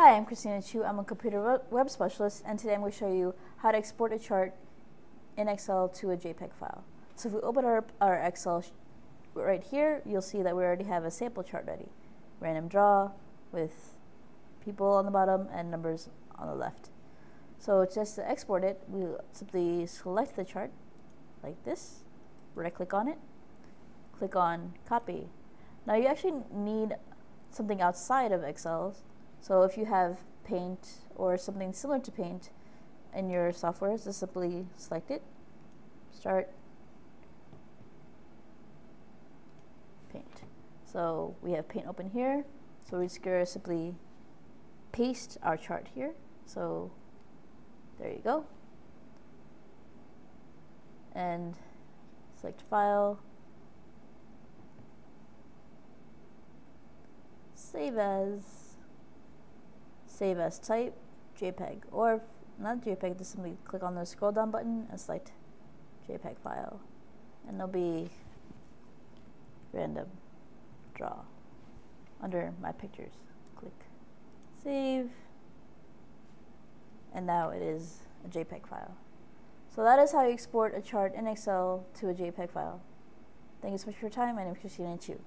Hi, I'm Christina Chiu. I'm a computer web specialist, and today I'm going to show you how to export a chart in Excel to a JPEG file. So if we open our Excel right here, you'll see that we already have a sample chart ready. Random draw with people on the bottom and numbers on the left. So just to export it, we simply select the chart like this, right-click on it, click on Copy. Now you actually need something outside of Excel. So if you have Paint or something similar to Paint in your software, just simply select it, start, Paint. So we have Paint open here, so we're just going to simply paste our chart here. So there you go. And select File, Save as type, JPEG, or if not JPEG, just simply click on the scroll down button and select JPEG file, and there'll be random draw under my pictures. Click save, and now it is a JPEG file. So that is how you export a chart in Excel to a JPEG file. Thank you so much for your time. My name is Christina Chiu.